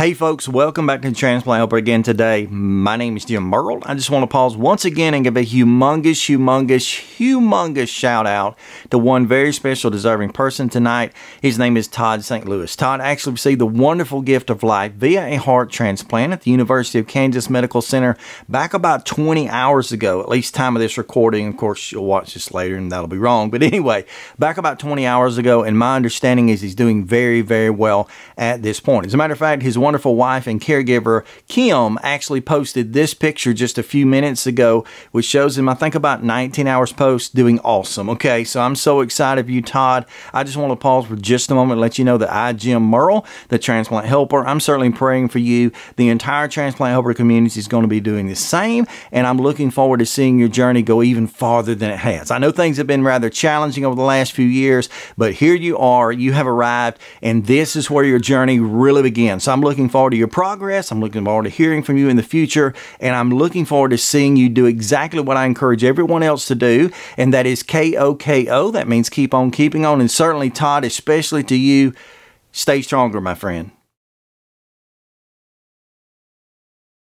Hey folks, welcome back to The Transplant Helper again today. My name is Jim Murrell. I just want to pause once again and give a humongous shout out to one very special deserving person tonight. His name is Todd St. Louis. Todd actually received the wonderful gift of life via a heart transplant at the University of Kansas Medical Center back about 20 hours ago, at least time of this recording. Of course, you'll watch this later and that'll be wrong. But anyway, back about 20 hours ago, and my understanding is he's doing very, very well at this point. As a matter of fact, his wonderful wife and caregiver, Kim, actually posted this picture just a few minutes ago, which shows him, I think, about 19 hours post doing awesome. Okay, so I'm so excited for you, Todd. I just want to pause for just a moment and let you know that I, Jim Murrell, the Transplant Helper, I'm certainly praying for you. The entire Transplant Helper community is going to be doing the same, and I'm looking forward to seeing your journey go even farther than it has. I know things have been rather challenging over the last few years, but here you are. You have arrived, and this is where your journey really begins. So I'm looking forward to your progress. I'm looking forward to hearing from you in the future, and I'm looking forward to seeing you do exactly what I encourage everyone else to do, and that is KOKO. That means keep on keeping on, and certainly, Todd, especially to you, stay stronger, my friend.